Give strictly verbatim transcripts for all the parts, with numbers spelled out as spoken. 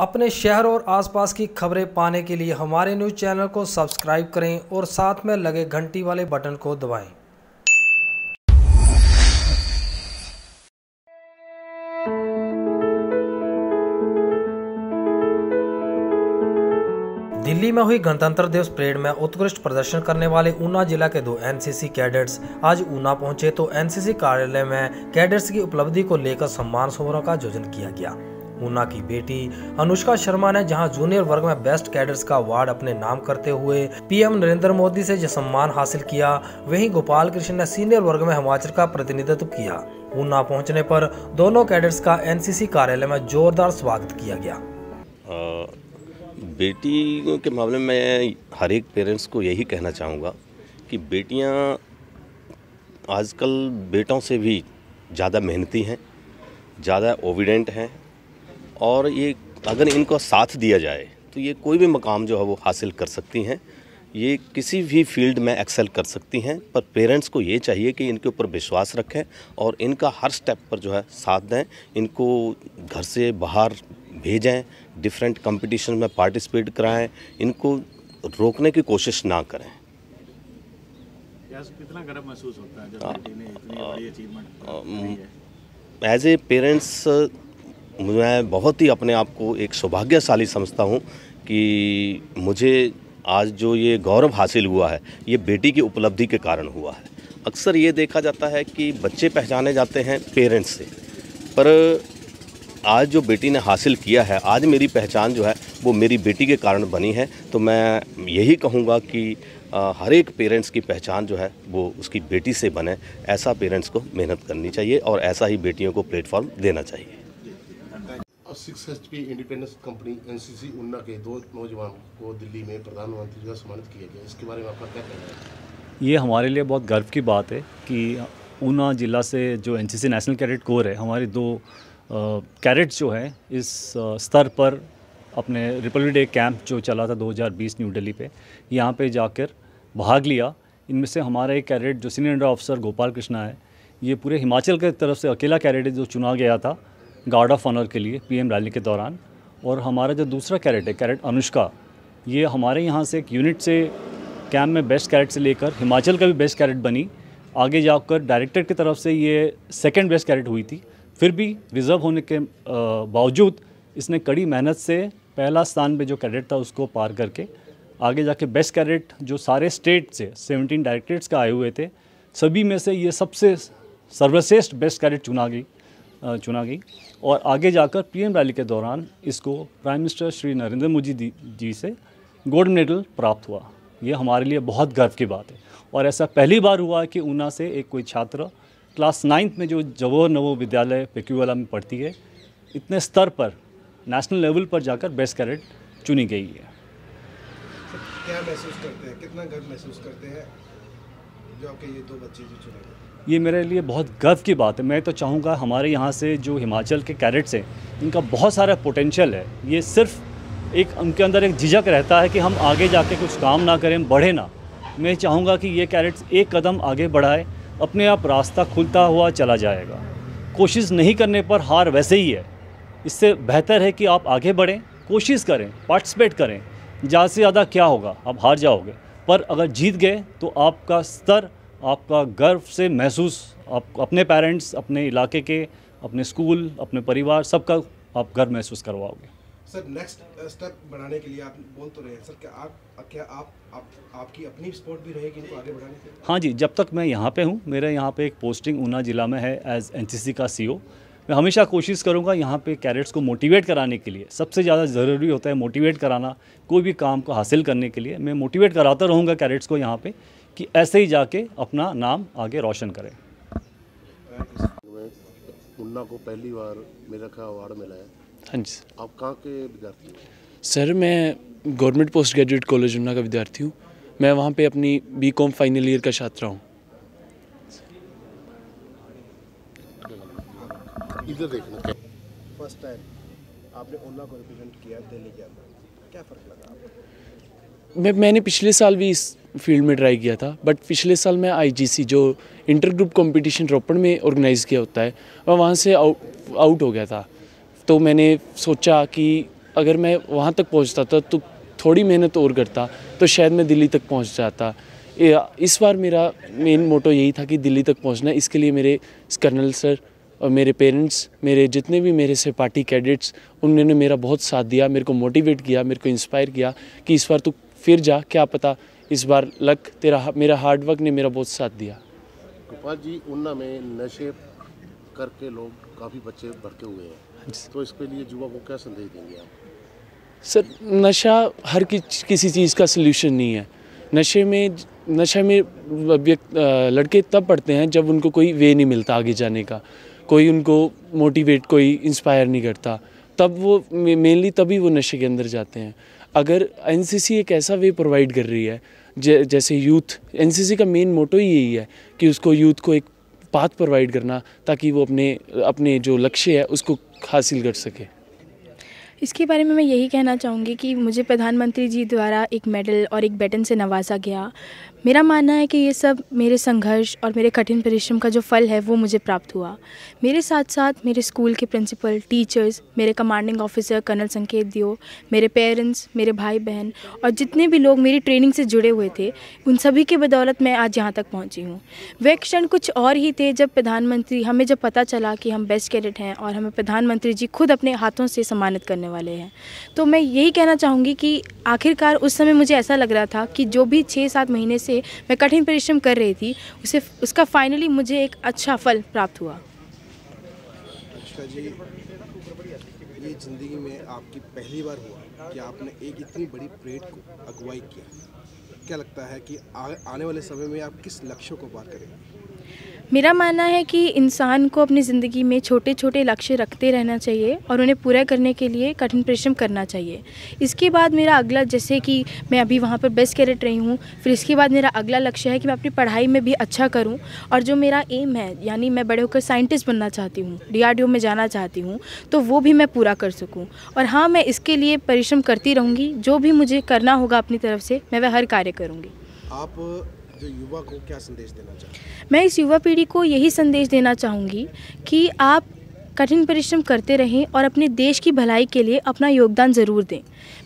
अपने शहर और आसपास की खबरें पाने के लिए हमारे न्यूज़ चैनल को सब्सक्राइब करें और साथ में लगे घंटी वाले बटन को दबाएं। दिल्ली में हुई गणतंत्र दिवस परेड में उत्कृष्ट प्रदर्शन करने वाले ऊना जिला के दो एनसीसी कैडेट्स आज ऊना पहुंचे तो एनसीसी कार्यालय में कैडेट्स की उपलब्धि को लेकर सम्मान समारोह का आयोजन किया गया। ऊना की बेटी अनुष्का शर्मा ने जहां जूनियर वर्ग में बेस्ट कैडर्स का अवार्ड अपने नाम करते हुए पीएम नरेंद्र मोदी से यह सम्मान हासिल किया, वहीं गोपाल कृष्ण ने सीनियर वर्ग में हिमाचल का प्रतिनिधित्व किया। ऊना पहुंचने पर दोनों कैडर्स का एनसीसी कार्यालय में जोरदार स्वागत किया गया। आ, बेटी के मामले में हर एक पेरेंट्स को यही कहना चाहूँगा कि बेटियाँ आजकल बेटों से भी ज़्यादा मेहनती हैं, ज़्यादा ओबिडेंट हैं और ये अगर इनको साथ दिया जाए तो ये कोई भी मकाम जो है वो हासिल कर सकती हैं, ये किसी भी फील्ड में एक्सेल कर सकती हैं। पर पेरेंट्स को ये चाहिए कि इनके ऊपर विश्वास रखें और इनका हर स्टेप पर जो है साथ दें, इनको घर से बाहर भेजें, डिफरेंट कंपटीशन में पार्टिसिपेट कराएं, इनको रोकने की कोशिश ना करें। कितना गर्व महसूस होता है जब बेटी ने इतनी बड़ी अचीवमेंट? एज ए पेरेंट्स मैं बहुत ही अपने आप को एक सौभाग्यशाली समझता हूँ कि मुझे आज जो ये गौरव हासिल हुआ है ये बेटी की उपलब्धि के कारण हुआ है। अक्सर ये देखा जाता है कि बच्चे पहचाने जाते हैं पेरेंट्स से, पर आज जो बेटी ने हासिल किया है, आज मेरी पहचान जो है वो मेरी बेटी के कारण बनी है। तो मैं यही कहूँगा कि हर एक पेरेंट्स की पहचान जो है वो उसकी बेटी से बने, ऐसा पेरेंट्स को मेहनत करनी चाहिए और ऐसा ही बेटियों को प्लेटफॉर्म देना चाहिए। Six H P independence company NCC Una के दो नौजवान को दिल्ली में प्रधानमंत्री द्वारा सम्मानित किया गया, इसके बारे में आपका क्या कहना है? ये हमारे लिए बहुत गर्व की बात है कि ऊना जिला से जो एनसीसी नेशनल कैडेट कोर है, हमारे दो कैडेट्स जो हैं इस स्तर पर अपने रिपब्लिक डे कैंप जो चला था दो हज़ार बीस न्यू दिल्ली पे, यहाँ पे जाकर भाग लिया। इनमें से हमारा एक कैडेट जो सीनियर ऑफिसर गोपाल कृष्णा है, ये पूरे हिमाचल की तरफ से अकेला कैडेट जो चुना गया था गार्ड ऑफ ऑनर के लिए पीएम रैली के दौरान। और हमारा जो दूसरा कैरेट है, कैरेट अनुष्का, ये हमारे यहाँ से एक यूनिट से कैम्प में बेस्ट कैरेट से लेकर हिमाचल का भी बेस्ट कैरेट बनी। आगे जाकर डायरेक्टर की तरफ से ये सेकंड बेस्ट कैरेट हुई थी, फिर भी रिज़र्व होने के बावजूद इसने कड़ी मेहनत से पहला स्थान पर जो कैरेट था उसको पार करके आगे जाके बेस्ट कैरेट जो सारे स्टेट से सेवनटीन डायरेक्टरेट्स का आए हुए थे, सभी में से ये सबसे सर्वश्रेष्ठ बेस्ट कैरेट चुना गई चुना गई और आगे जाकर पीएम रैली के दौरान इसको प्राइम मिनिस्टर श्री नरेंद्र मोदी जी से गोल्ड मेडल प्राप्त हुआ। ये हमारे लिए बहुत गर्व की बात है और ऐसा पहली बार हुआ है कि ऊना से एक कोई छात्र क्लास नाइन्थ में जो जवाहर नवोदय विद्यालय पेक्यूवाला में पढ़ती है, इतने स्तर पर नेशनल लेवल पर जाकर बेस्ट कैडेट चुनी गई है। क्या महसूस करते हैं, कितना गर्व महसूस करते हैं जो आपके ये दो बच्चे जो चुने गए? ये मेरे लिए बहुत गर्व की बात है। मैं तो चाहूँगा हमारे यहाँ से जो हिमाचल के कैडेट्स हैं इनका बहुत सारा पोटेंशियल है, ये सिर्फ एक उनके अंदर एक झिझक रहता है कि हम आगे जाके कुछ काम ना करें, बढ़े ना। मैं चाहूँगा कि ये कैडेट्स एक कदम आगे बढ़ाए, अपने आप रास्ता खुलता हुआ चला जाएगा। कोशिश नहीं करने पर हार वैसे ही है, इससे बेहतर है कि आप आगे बढ़ें, कोशिश करें, पार्टिसिपेट करें। ज़्यादा से ज़्यादा क्या होगा, आप हार जाओगे, पर अगर जीत गए तो आपका स्तर, आपका गर्व से महसूस, आप अपने पेरेंट्स, अपने इलाके के, अपने स्कूल, अपने परिवार, सबका आप गर्व महसूस करवाओगे। सर, नेक्स्ट स्टेप बढ़ाने के लिए आप बोल तो रहे हैं सर, क्या आप क्या आप, आप आपकी अपनी सपोर्ट भी रहेगी इनको आगे बढ़ाने के लिए? हाँ जी, जब तक मैं यहाँ पे हूँ, मेरे यहाँ पे एक पोस्टिंग ऊना ज़िला में है एज एनसीसी का सीईओ। मैं हमेशा कोशिश करूँगा यहाँ पे कैडेट्स को मोटिवेट कराने के लिए, सबसे ज़्यादा ज़रूरी होता है मोटिवेट कराना कोई भी काम को हासिल करने के लिए। मैं मोटिवेट कराता रहूँगा कैडेट्स को यहाँ पे कि ऐसे ही जाके अपना नाम आगे रोशन करें। उन्ना को पहली बार मेरा का अवार्ड मिला है। हाँ जी। आप कहाँ के विद्यार्थी हैं? सर, मैं गवर्नमेंट पोस्ट ग्रेजुएट कॉलेज उन्ना का विद्यार्थी हूँ। मैं वहाँ पे अपनी बी कॉम फाइनल ईयर का छात्रा हूँ। इधर देखना। फर्स्ट टाइम आपने उन्ना को रिप्रेजेंट किया दिल्ली के अंदर, क्या फर्क लगा आपको? मैं मैंने पिछले साल भी इस फील्ड में ट्राई किया था, बट पिछले साल मैं आईजीसी जो इंटर ग्रुप कंपटीशन रोपड़ में ऑर्गेनाइज़ किया होता है, वह वहाँ से आउट आउट हो गया था। तो मैंने सोचा कि अगर मैं वहाँ तक पहुँचता था तो थोड़ी मेहनत और करता तो शायद मैं दिल्ली तक पहुँच जाता। इस बार मेरा मेन मोटो यही था कि दिल्ली तक पहुँचना। इसके लिए मेरे कर्नल सर और मेरे पेरेंट्स, मेरे जितने भी मेरे से पार्टी कैडेट्स, उन्होंने मेरा बहुत साथ दिया, मेरे को मोटिवेट किया, मेरे को इंस्पायर किया कि इस बार तू फिर जा, क्या पता इस बार लक तेरा। मेरा हार्डवर्क ने मेरा बहुत साथ दिया। गोपाल जी, ऊना में नशे करके लोग काफ़ी बच्चे भड़के हुए हैं, तो इसके लिए युवा को क्या संदेश देंगे आप? सर, नशा हर कि, किसी चीज़ का सल्यूशन नहीं है। नशे में नशे में लड़के तब पढ़ते हैं जब उनको कोई वे नहीं मिलता आगे जाने का, कोई उनको मोटिवेट, कोई इंस्पायर नहीं करता, तब वो मेनली तभी वो नशे के अंदर जाते हैं। अगर एनसीसी एक ऐसा वे प्रोवाइड कर रही है, जैसे यूथ, एनसीसी का मेन मोटो ही यही है कि उसको यूथ को एक पाथ प्रोवाइड करना ताकि वो अपने अपने जो लक्ष्य है उसको हासिल कर सके। इसके बारे में मैं यही कहना चाहूँगी कि मुझे प्रधानमंत्री जी द्वारा एक मेडल और एक बैटन से नवाजा गया। मेरा मानना है कि ये सब मेरे संघर्ष और मेरे कठिन परिश्रम का जो फल है वो मुझे प्राप्त हुआ। मेरे साथ साथ मेरे स्कूल के प्रिंसिपल, टीचर्स, मेरे कमांडिंग ऑफिसर कर्नल संकेत दियो, मेरे पेरेंट्स, मेरे भाई बहन और जितने भी लोग मेरी ट्रेनिंग से जुड़े हुए थे, उन सभी की बदौलत मैं आज यहाँ तक पहुँची हूँ। वह क्षण कुछ और ही थे जब प्रधानमंत्री, हमें जब पता चला कि हम बेस्ट कैडेट हैं और हमें प्रधानमंत्री जी खुद अपने हाथों से सम्मानित करने वाले हैं। तो मैं यही कहना चाहूँगी कि आखिरकार उस समय मुझे ऐसा लग रहा था कि जो भी छः सात महीने से मैं कठिन परिश्रम कर रही थी, उसे उसका फाइनली मुझे एक अच्छा फल प्राप्त हुआ। अनुष्का जी, ये जिंदगी में आपकी पहली बार हुआ कि आपने एक इतनी बड़ी परेड को अगुवाई किया। क्या लगता है कि आ, आने वाले समय में आप किस लक्ष्य को पार करेंगे? मेरा मानना है कि इंसान को अपनी ज़िंदगी में छोटे छोटे लक्ष्य रखते रहना चाहिए और उन्हें पूरा करने के लिए कठिन परिश्रम करना चाहिए। इसके बाद मेरा अगला, जैसे कि मैं अभी वहाँ पर बेस्ट कैडेट रही हूँ, फिर इसके बाद मेरा अगला लक्ष्य है कि मैं अपनी पढ़ाई में भी अच्छा करूँ और जो मेरा एम है, यानी मैं बड़े होकर साइंटिस्ट बनना चाहती हूँ, डी आर डी ओ में जाना चाहती हूँ, तो वो भी मैं पूरा कर सकूँ। और हाँ, मैं इसके लिए परिश्रम करती रहूँगी। जो भी मुझे करना होगा अपनी तरफ से, मैं वह हर कार्य करूँगी। आप जो युवा को क्या संदेश देना चाहूँगी? मैं इस युवा पीढ़ी को यही संदेश देना चाहूँगी कि आप कठिन परिश्रम करते रहें और अपने देश की भलाई के लिए अपना योगदान ज़रूर दें।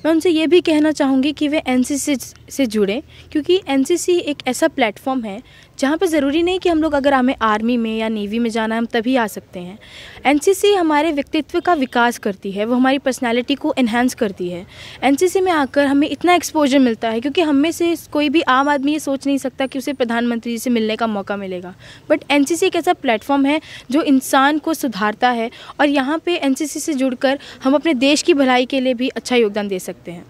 मैं उनसे ये भी कहना चाहूँगी कि वे एन सी सी से जुड़ें, क्योंकि एन सी सी एक ऐसा प्लेटफॉर्म है जहाँ पर ज़रूरी नहीं कि हम लोग, अगर हमें आर्मी में या नेवी में जाना है हम तभी आ सकते हैं। एन सी सी हमारे व्यक्तित्व का विकास करती है, वो हमारी पर्सनालिटी को इन्हेंस करती है। एन सी सी में आकर हमें इतना एक्सपोजर मिलता है, क्योंकि हम में से कोई भी आम आदमी ये सोच नहीं सकता कि उसे प्रधानमंत्री जी से मिलने का मौका मिलेगा, बट एन सी सी एक ऐसा प्लेटफॉर्म है जो इंसान को सुधारता है और यहाँ पर एन सी सी से जुड़कर हम अपने देश की भलाई के लिए भी अच्छा योगदान दे सकते हैं।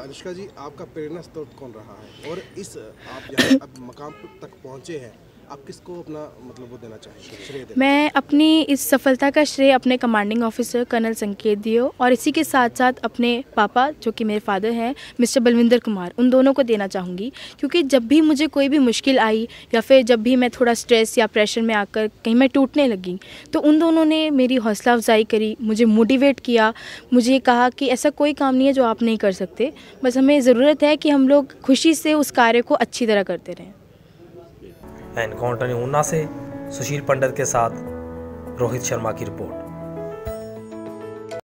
अनुष्का जी, आपका प्रेरणा स्रोत कौन रहा है और इस आप यहाँ अब मकाम तक पहुँचे हैं, आप किसको अपना मतलब वो देना चाहेंगे? मैं अपनी इस सफलता का श्रेय अपने कमांडिंग ऑफिसर कर्नल संकेत दियो और इसी के साथ साथ अपने पापा, जो कि मेरे फादर हैं, मिस्टर बलविंदर कुमार, उन दोनों को देना चाहूँगी। क्योंकि जब भी मुझे कोई भी मुश्किल आई या फिर जब भी मैं थोड़ा स्ट्रेस या प्रेशर में आकर कहीं मैं टूटने लगी, तो उन दोनों ने मेरी हौसला अफजाई करी, मुझे मोटिवेट किया, मुझे कहा कि ऐसा कोई काम नहीं है जो आप नहीं कर सकते, बस हमें ज़रूरत है कि हम लोग खुशी से उस कार्य को अच्छी तरह करते रहें। एनकाउंटर ऊना से सुशील पंडित के साथ रोहित शर्मा की रिपोर्ट।